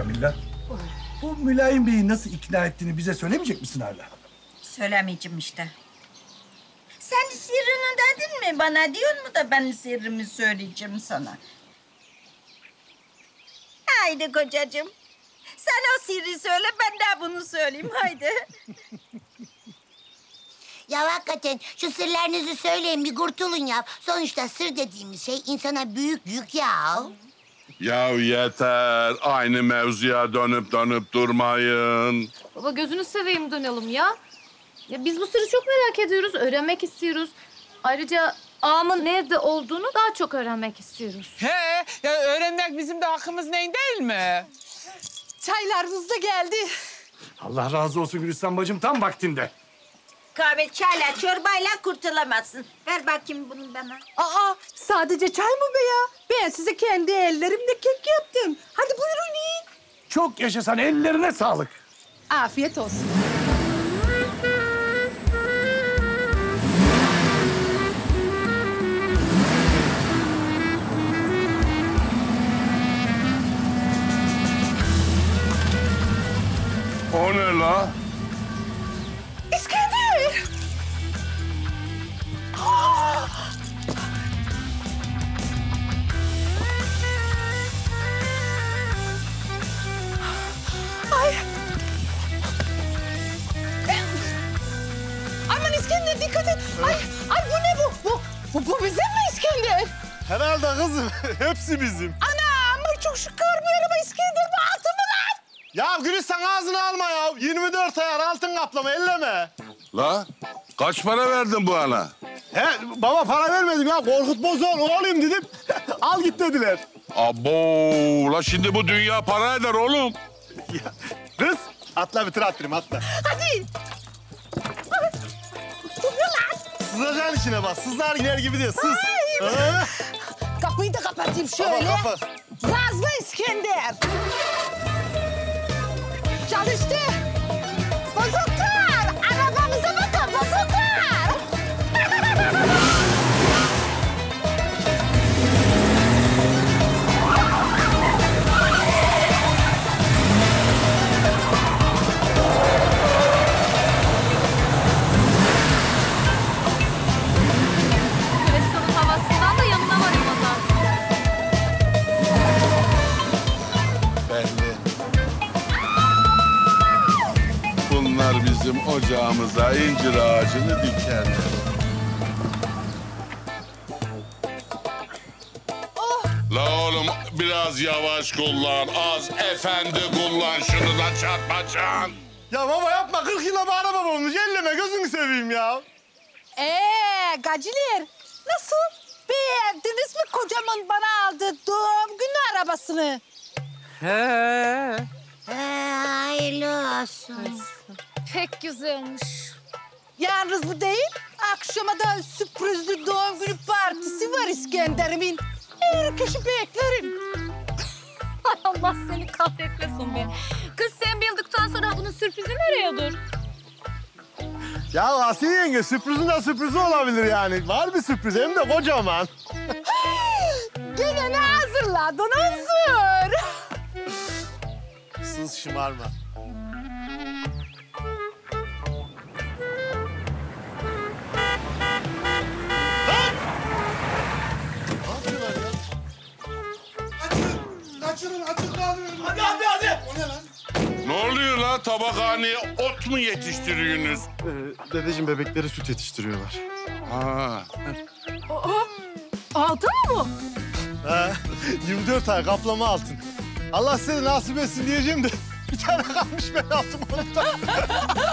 Kamilla. Bu Mülayim Bey'i nasıl ikna ettiğini bize söylemeyecek misin hala? Söylemeyeceğim işte. Sen sırrını dedin mi bana, diyor mu da ben sırrımı söyleyeceğim sana? Haydi kocacığım. Sen o sırrı söyle, ben de bunu söyleyeyim. Haydi. Ya hakikaten şu sırlarınızı söyleyin, bir kurtulun ya. Sonuçta sır dediğimiz şey insana büyük yük ya. Ya yeter. Aynı mevzuya dönüp durmayın. Baba gözünü seveyim, dönelim ya. Ya biz bu sırrı çok merak ediyoruz, öğrenmek istiyoruz. Ayrıca ağamın nerede olduğunu daha çok öğrenmek istiyoruz. He, ya öğrenmek bizim de hakkımız neyin değil mi? Çaylar hızlı geldi. Allah razı olsun Gülistan bacım, tam vaktinde. Kahve, çayla, çorbayla kurtulamazsın. Ver bakayım bunu bana. Aa, sadece çay mı be ya? Ben size kendi ellerimle kek yaptım. Hadi buyurun yiyin. Çok yaşasan, ellerine sağlık. Afiyet olsun. O ne la? İskender! Ay! Aman İskender, dikkat et! Ay, ay bu ne bu? Bu bizim mi İskender? Herhalde kızım, hepsi bizim. Anam, çok şükür böyle bir İskender bu altın mı lan? Ya Gülistan ağzını alma ya, 24 ayar altın kaplama, elleme. La, kaç para verdin bu ana? He, baba para vermedim ya, Korkut Bozoğlu oğlum dedim, al git dediler. Abo, la şimdi bu dünya para eder oğlum. Ya, kız, atla bir tır attırayım, atla. Hadi. Sızacaksın içine bak, sızlar iner gibi diyor, sız. Kapıyı da kapatayım şöyle. Kapat. Gazla İskender. Çalıştı. Bozuklar! Arabamıza bakın, bozuklar! Gülistan'ın havasından da yanına varayım o zaman. Bizim ocağımıza incir ağacını dikerler. Oh. La oğlum biraz yavaş kullan, az efendi kullan şunu da çarpacan. Ya baba yapma, 40 yıla bir araba bulmuş, elleme gözünü seveyim ya. Gaciler nasıl? Beğendiniz mi kocamın bana aldığı doğum günü arabasını? Hayırlı olsun. Pek güzelmiş. Yalnız bu değil, akşama da sürprizli doğum günü partisi var İskender'imin. Herkesi beklerim. Ay Allah seni kahretmesin be. Kız sen bildikten sonra bunun sürprizi nereye dur? Ya Asiye yenge, sürprizin de sürprizi olabilir yani. Var bir sürpriz, hem de kocaman. Gene ne hazırladın Özür? Sus şımarma. Açılın, açıl dağılın. Hadi, hadi, hadi. O ne lan? Ne oluyor lan? Tabakhaneye ot mu yetiştiriyorsunuz? Dedeciğim bebeklere süt yetiştiriyorlar. Ha. Altın mı bu? Ha, 24 ay kaplama altın. Allah size nasip etsin diyeceğim de bir tane kalmış ben altın.